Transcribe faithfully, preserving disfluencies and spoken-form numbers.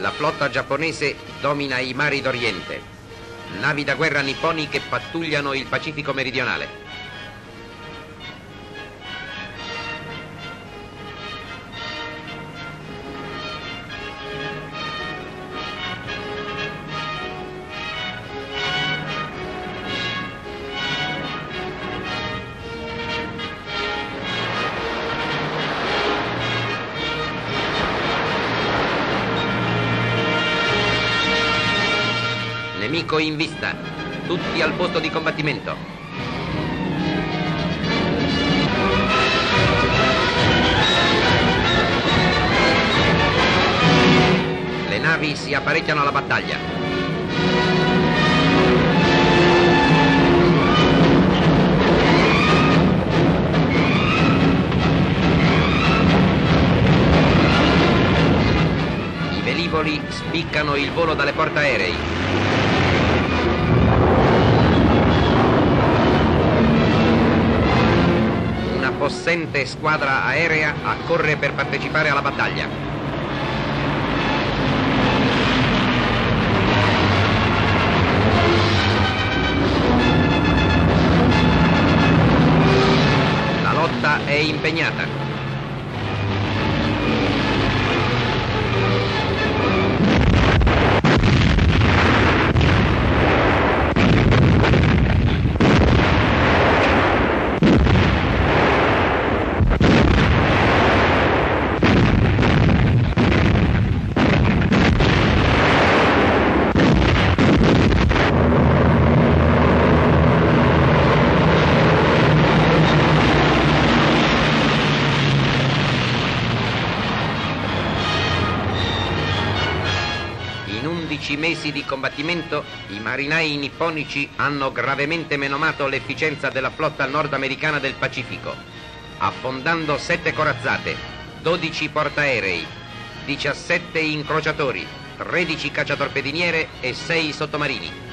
la flotta giapponese domina i mari d'Oriente, navi da guerra nipponi che pattugliano il Pacifico meridionale. Nemico in vista, tutti al posto di combattimento. Le navi si apparecchiano alla battaglia. I velivoli spiccano il volo dalle portaerei. Possente squadra aerea accorre per partecipare alla battaglia. La lotta è impegnata. Mesi di combattimento, i marinai nipponici hanno gravemente menomato l'efficienza della flotta nordamericana del Pacifico, affondando sette corazzate, dodici portaerei, diciassette incrociatori, tredici cacciatorpediniere e sei sottomarini.